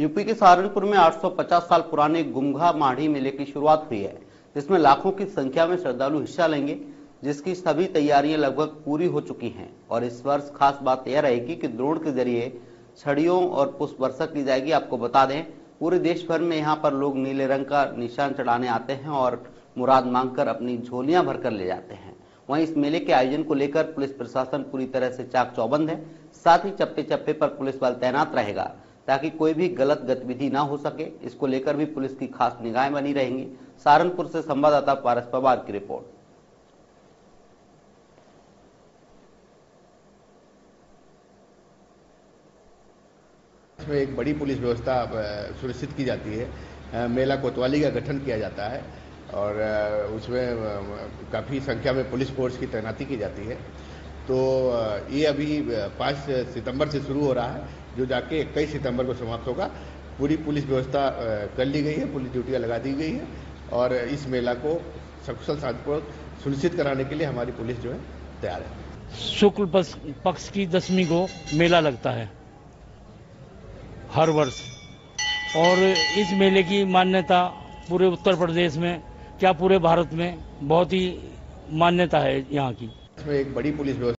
UP के सहारनपुर में 850 साल पुराने गुग्घा माहडी मेले की शुरुआत हुई है, जिसमें लाखों की संख्या में श्रद्धालु हिस्सा लेंगे, जिसकी सभी तैयारियां लगभग पूरी हो चुकी हैं। और इस वर्ष खास बात यह रहेगी कि द्रोण के जरिए छड़ियों और पुष्प वर्षा की जाएगी। आपको बता दें, पूरे देश भर में यहाँ पर लोग नीले रंग का निशान चढ़ाने आते हैं और मुराद मांगकर अपनी झोलियां भरकर ले जाते हैं। वहीं इस मेले के आयोजन को लेकर पुलिस प्रशासन पूरी तरह से चाक चौबंद है। साथ ही चप्पे चप्पे पर पुलिस बल तैनात रहेगा ताकि कोई भी गलत गतिविधि ना हो सके। इसको लेकर भी पुलिस की खास निगाहें बनी रहेंगी। सहारनपुर से संवाददाता पारस पवार की रिपोर्ट। इसमें एक बड़ी पुलिस व्यवस्था सुनिश्चित की जाती है। मेला कोतवाली का गठन किया जाता है और उसमें काफ़ी संख्या में पुलिस फोर्स की तैनाती की जाती है। तो ये अभी 5 सितंबर से शुरू हो रहा है, जो जाके 21 सितंबर को समाप्त होगा। पूरी पुलिस व्यवस्था कर ली गई है, पुलिस ड्यूटियाँ लगा दी गई है और इस मेला को सकुशल शांतिपूर्वक सुनिश्चित कराने के लिए हमारी पुलिस जो है तैयार है। शुक्ल पक्ष की 10वीं को मेला लगता है हर वर्ष, और इस मेले की मान्यता पूरे उत्तर प्रदेश में क्या पूरे भारत में बहुत ही मान्यता है यहाँ की। इसमें एक बड़ी पुलिस